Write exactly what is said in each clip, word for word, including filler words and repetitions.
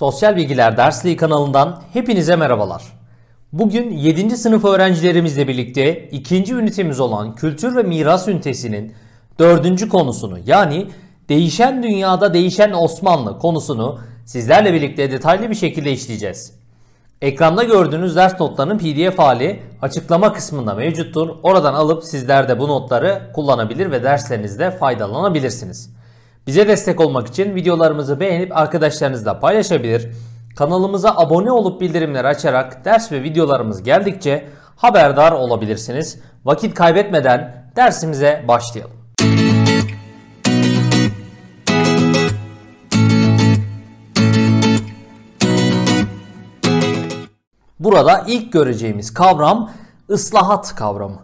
Sosyal Bilgiler Dersliği kanalından hepinize merhabalar. Bugün yedinci sınıf öğrencilerimizle birlikte ikinci ünitemiz olan Kültür ve Miras ünitesinin dördüncü konusunu yani Değişen Dünyada Değişen Osmanlı konusunu sizlerle birlikte detaylı bir şekilde işleyeceğiz. Ekranda gördüğünüz ders notlarının P D F hali açıklama kısmında mevcuttur. Oradan alıp sizler de bu notları kullanabilir ve derslerinizde faydalanabilirsiniz. Bize destek olmak için videolarımızı beğenip arkadaşlarınızla paylaşabilir, kanalımıza abone olup bildirimleri açarak ders ve videolarımız geldikçe haberdar olabilirsiniz. Vakit kaybetmeden dersimize başlayalım. Burada ilk göreceğimiz kavram ıslahat kavramı.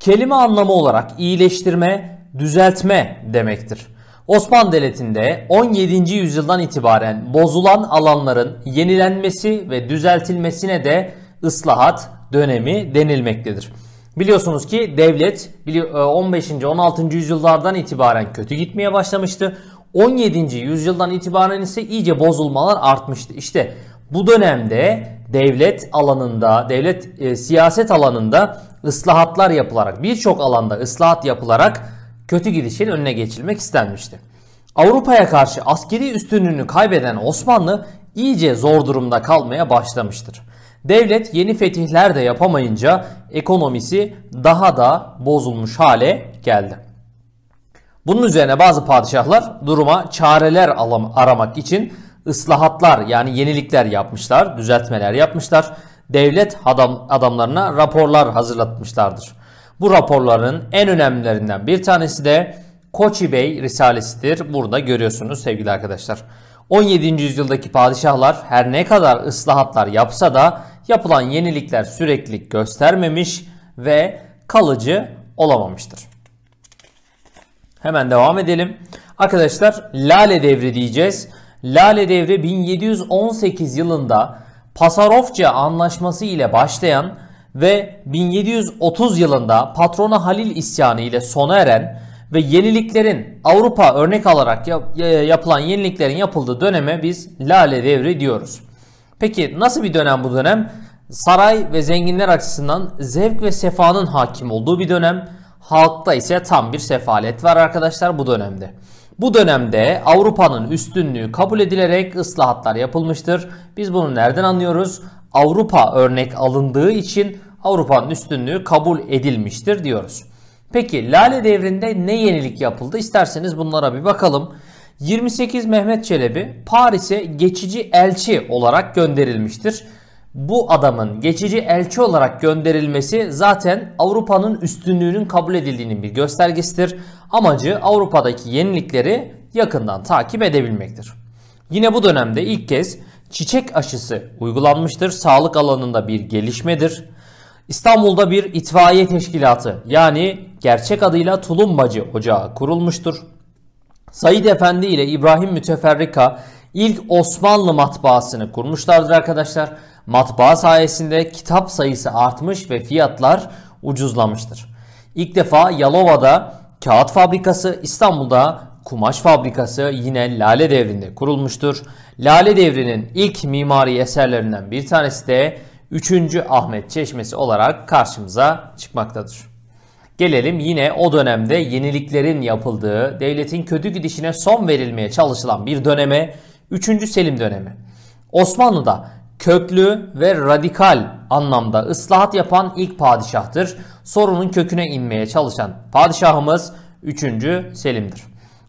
Kelime anlamı olarak iyileştirme, düzeltme demektir. Osmanlı Devleti'nde on yedinci yüzyıldan itibaren bozulan alanların yenilenmesi ve düzeltilmesine de ıslahat dönemi denilmektedir. Biliyorsunuz ki devlet on beşinci on altıncı yüzyıllardan itibaren kötü gitmeye başlamıştı. on yedinci yüzyıldan itibaren ise iyice bozulmalar artmıştı. İşte bu dönemde devlet alanında, devlet e, siyaset alanında ıslahatlar yapılarak, birçok alanda ıslahat yapılarak kötü gidişin önüne geçilmek istenmişti. Avrupa'ya karşı askeri üstünlüğünü kaybeden Osmanlı iyice zor durumda kalmaya başlamıştır. Devlet yeni fetihler de yapamayınca ekonomisi daha da bozulmuş hale geldi. Bunun üzerine bazı padişahlar duruma çareler aramak için ıslahatlar yani yenilikler yapmışlar, düzeltmeler yapmışlar. Devlet adam, adamlarına raporlar hazırlatmışlardır. Bu raporların en önemlilerinden bir tanesi de Koçi Bey Risalesidir. Burada görüyorsunuz sevgili arkadaşlar. on yedinci yüzyıldaki padişahlar her ne kadar ıslahatlar yapsa da yapılan yenilikler sürekli göstermemiş ve kalıcı olamamıştır. Hemen devam edelim. Arkadaşlar Lale Devri diyeceğiz. Lale Devri bin yedi yüz on sekiz yılında Pasarofça Antlaşması ile başlayan ve bin yedi yüz otuz yılında Patrona Halil isyanı ile sona eren ve yeniliklerin Avrupa örnek alarak yap, yapılan yeniliklerin yapıldığı döneme biz Lale Devri diyoruz. Peki nasıl bir dönem bu dönem? Saray ve zenginler açısından zevk ve sefanın hakim olduğu bir dönem. Halkta ise tam bir sefalet var arkadaşlar bu dönemde. Bu dönemde Avrupa'nın üstünlüğü kabul edilerek ıslahatlar yapılmıştır. Biz bunu nereden anlıyoruz? Avrupa örnek alındığı için Avrupa'nın üstünlüğü kabul edilmiştir diyoruz. Peki Lale Devri'nde ne yenilik yapıldı? İsterseniz bunlara bir bakalım. yirmi sekiz Mehmet Çelebi Paris'e geçici elçi olarak gönderilmiştir. Bu adamın geçici elçi olarak gönderilmesi zaten Avrupa'nın üstünlüğünün kabul edildiğinin bir göstergesidir. Amacı Avrupa'daki yenilikleri yakından takip edebilmektir. Yine bu dönemde ilk kez çiçek aşısı uygulanmıştır. Sağlık alanında bir gelişmedir. İstanbul'da bir itfaiye teşkilatı yani gerçek adıyla Tulumbacı Ocağı kurulmuştur. Said Efendi ile İbrahim Müteferrika ilk Osmanlı matbaasını kurmuşlardır arkadaşlar. Matbaa sayesinde kitap sayısı artmış ve fiyatlar ucuzlamıştır. İlk defa Yalova'da kağıt fabrikası, İstanbul'da kumaş fabrikası yine Lale Devri'nde kurulmuştur. Lale Devri'nin ilk mimari eserlerinden bir tanesi de üçüncü Ahmet Çeşmesi olarak karşımıza çıkmaktadır. Gelelim yine o dönemde yeniliklerin yapıldığı, devletin kötü gidişine son verilmeye çalışılan bir döneme, üçüncü Selim dönemi. Osmanlı'da köklü ve radikal anlamda ıslahat yapan ilk padişahtır. Sorunun köküne inmeye çalışan padişahımız üçüncü Selim'dir.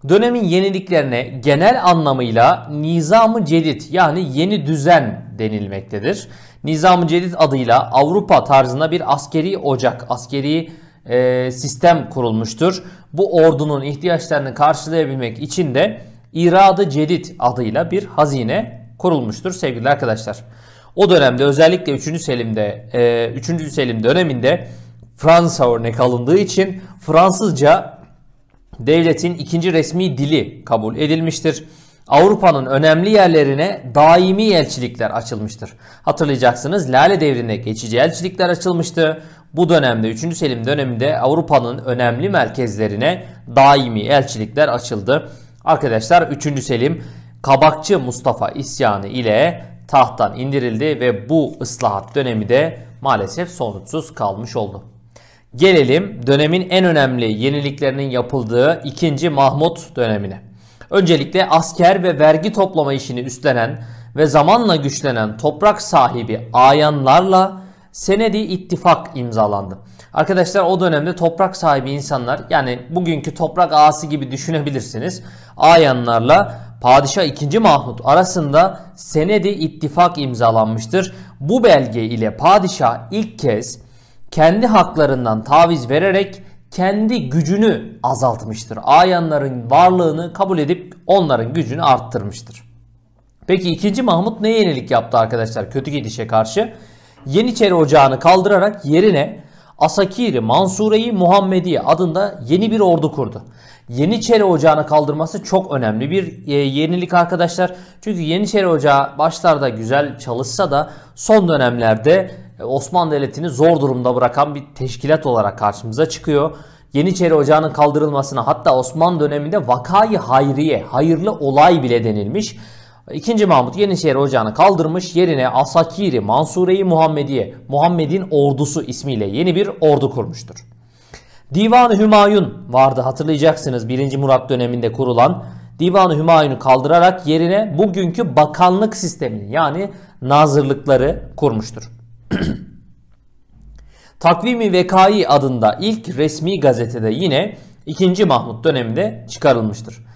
Dönemin yeniliklerine genel anlamıyla Nizam-ı Cedid yani yeni düzen denilmektedir. Nizam-ı Cedid adıyla Avrupa tarzında bir askeri ocak, askeri e, sistem kurulmuştur. Bu ordunun ihtiyaçlarını karşılayabilmek için de İrad-ı Cedid adıyla bir hazine kurulmuştur sevgili arkadaşlar. O dönemde özellikle üçüncü Selim'de e, üçüncü Selim döneminde Fransa örnek alındığı için Fransızca devletin ikinci resmi dili kabul edilmiştir. Avrupa'nın önemli yerlerine daimi elçilikler açılmıştır. Hatırlayacaksınız Lale Devri'ne geçici elçilikler açılmıştı. Bu dönemde üçüncü Selim döneminde Avrupa'nın önemli merkezlerine daimi elçilikler açıldı. Arkadaşlar üçüncü Selim Kabakçı Mustafa isyanı ile tahttan indirildi ve bu ıslahat dönemi de maalesef sonuçsuz kalmış oldu. Gelelim dönemin en önemli yeniliklerinin yapıldığı ikinci. Mahmud dönemine. Öncelikle asker ve vergi toplama işini üstlenen ve zamanla güçlenen toprak sahibi ayanlarla Senedi ittifak imzalandı. Arkadaşlar o dönemde toprak sahibi insanlar, yani bugünkü toprak ağası gibi düşünebilirsiniz. Ayanlarla Padişah ikinci. Mahmud arasında Senedi ittifak imzalanmıştır. Bu belge ile padişah ilk kez kendi haklarından taviz vererek kendi gücünü azaltmıştır. Ayanların varlığını kabul edip onların gücünü arttırmıştır. Peki ikinci. Mahmud ne yenilik yaptı arkadaşlar kötü gidişe karşı? Yeniçeri Ocağı'nı kaldırarak yerine Asakiri Mansure-i Muhammediye adında yeni bir ordu kurdu. Yeniçeri Ocağı'nı kaldırması çok önemli bir yenilik arkadaşlar. Çünkü Yeniçeri Ocağı başlarda güzel çalışsa da son dönemlerde Osmanlı Devleti'ni zor durumda bırakan bir teşkilat olarak karşımıza çıkıyor. Yeniçeri Ocağı'nın kaldırılmasına hatta Osmanlı döneminde Vakayı Hayriye, hayırlı olay bile denilmiş. İkinci. Mahmud Yeniçeri Ocağı'nı kaldırmış, yerine Asakiri Mansure-i Muhammediye, Muhammed'in ordusu ismiyle yeni bir ordu kurmuştur. Divan-ı Hümayun vardı, hatırlayacaksınız birinci. Murat döneminde kurulan. Divan-ı Hümayun'u kaldırarak yerine bugünkü bakanlık sistemini, yani nazırlıkları kurmuştur. Takvimi Vekayi adında ilk resmi gazetede yine ikinci. Mahmud döneminde çıkarılmıştır.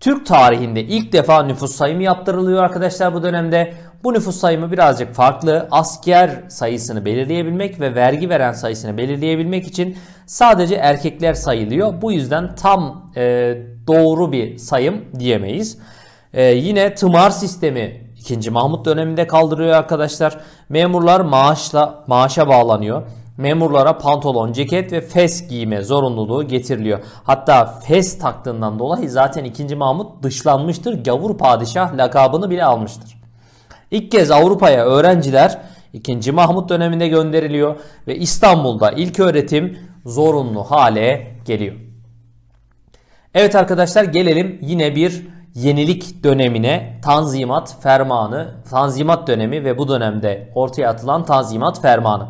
Türk tarihinde ilk defa nüfus sayımı yaptırılıyor arkadaşlar bu dönemde. Bu nüfus sayımı birazcık farklı. Asker sayısını belirleyebilmek ve vergi veren sayısını belirleyebilmek için sadece erkekler sayılıyor. Bu yüzden tam e, doğru bir sayım diyemeyiz. E, yine tımar sistemi ikinci. Mahmud döneminde kaldırıyor arkadaşlar. Memurlar maaşla maaşa bağlanıyor. Memurlara pantolon, ceket ve fes giyme zorunluluğu getiriliyor. Hatta fes taktığından dolayı zaten ikinci. Mahmud dışlanmıştır. Gavur padişah lakabını bile almıştır. İlk kez Avrupa'ya öğrenciler ikinci. Mahmud döneminde gönderiliyor ve İstanbul'da ilköğretim zorunlu hale geliyor. Evet arkadaşlar, gelelim yine bir yenilik dönemine, Tanzimat Fermanı, Tanzimat dönemi ve bu dönemde ortaya atılan Tanzimat Fermanı.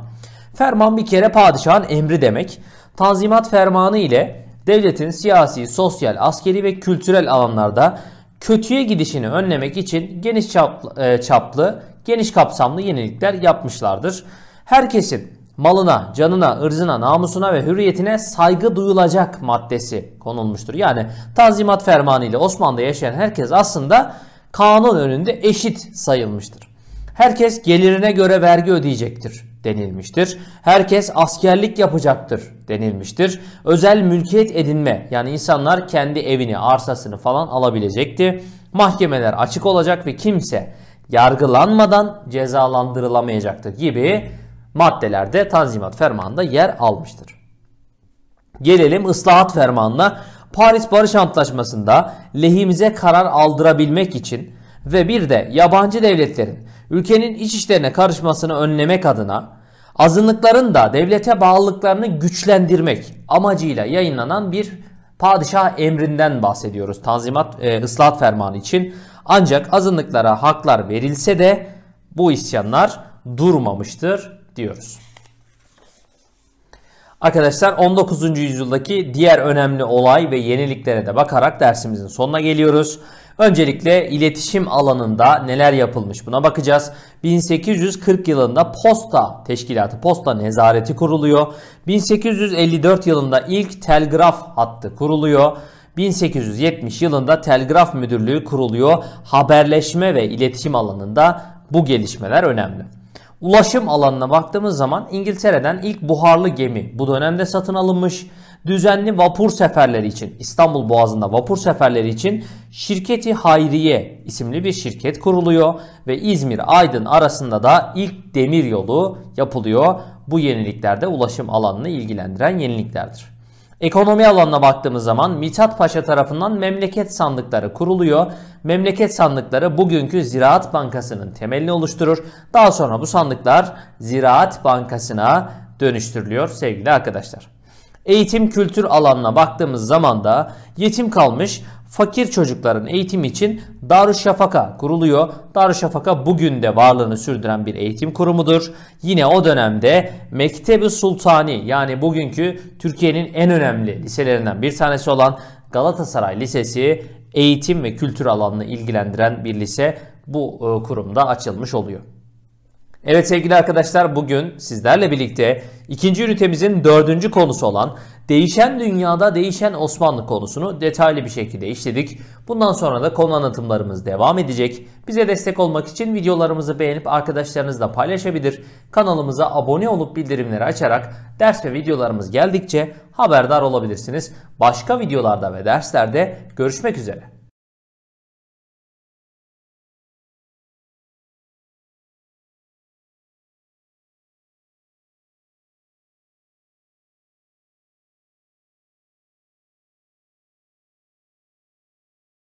Ferman bir kere padişahın emri demek. Tanzimat Fermanı ile devletin siyasi, sosyal, askeri ve kültürel alanlarda kötüye gidişini önlemek için geniş çaplı, çaplı, geniş kapsamlı yenilikler yapmışlardır. Herkesin malına, canına, ırzına, namusuna ve hürriyetine saygı duyulacak maddesi konulmuştur. Yani Tanzimat Fermanı ile Osmanlı'da yaşayan herkes aslında kanun önünde eşit sayılmıştır. Herkes gelirine göre vergi ödeyecektir denilmiştir. Herkes askerlik yapacaktır denilmiştir. Özel mülkiyet edinme, yani insanlar kendi evini, arsasını falan alabilecekti. Mahkemeler açık olacak ve kimse yargılanmadan cezalandırılamayacaktır gibi maddelerde Tanzimat Fermanı'nda yer almıştır. Gelelim ıslahat fermanına. Paris Barış Antlaşması'nda lehimize karar aldırabilmek için ve bir de yabancı devletlerin ülkenin iç işlerine karışmasını önlemek adına azınlıkların da devlete bağlılıklarını güçlendirmek amacıyla yayınlanan bir padişah emrinden bahsediyoruz Tanzimat e, ıslahat fermanı için. Ancak azınlıklara haklar verilse de bu isyanlar durmamıştır diyoruz. Arkadaşlar on dokuzuncu yüzyıldaki diğer önemli olay ve yeniliklere de bakarak dersimizin sonuna geliyoruz. Öncelikle iletişim alanında neler yapılmış buna bakacağız. bin sekiz yüz kırk yılında posta teşkilatı, posta nezareti kuruluyor. bin sekiz yüz elli dört yılında ilk telgraf hattı kuruluyor. bin sekiz yüz yetmiş yılında telgraf müdürlüğü kuruluyor. Haberleşme ve iletişim alanında bu gelişmeler önemli. Ulaşım alanına baktığımız zaman İngiltere'den ilk buharlı gemi bu dönemde satın alınmış. Düzenli vapur seferleri için, İstanbul Boğazı'nda vapur seferleri için Şirketi Hayriye isimli bir şirket kuruluyor ve İzmir-Aydın arasında da ilk demir yolu yapılıyor. Bu yeniliklerde ulaşım alanını ilgilendiren yeniliklerdir. Ekonomi alanına baktığımız zaman Mithat Paşa tarafından memleket sandıkları kuruluyor. Memleket sandıkları bugünkü Ziraat Bankası'nın temelini oluşturur. Daha sonra bu sandıklar Ziraat Bankası'na dönüştürülüyor sevgili arkadaşlar. Eğitim kültür alanına baktığımız zaman da yetim kalmış fakir çocukların eğitimi için Darüşşafaka kuruluyor. Darüşşafaka bugün de varlığını sürdüren bir eğitim kurumudur. Yine o dönemde Mekteb-i Sultanî, yani bugünkü Türkiye'nin en önemli liselerinden bir tanesi olan Galatasaray Lisesi, eğitim ve kültür alanını ilgilendiren bir lise bu kurumda açılmış oluyor. Evet sevgili arkadaşlar, bugün sizlerle birlikte ikinci ünitemizin dördüncü konusu olan değişen dünyada değişen Osmanlı konusunu detaylı bir şekilde işledik. Bundan sonra da konu anlatımlarımız devam edecek. Bize destek olmak için videolarımızı beğenip arkadaşlarınızla paylaşabilir, kanalımıza abone olup bildirimleri açarak ders ve videolarımız geldikçe haberdar olabilirsiniz. Başka videolarda ve derslerde görüşmek üzere.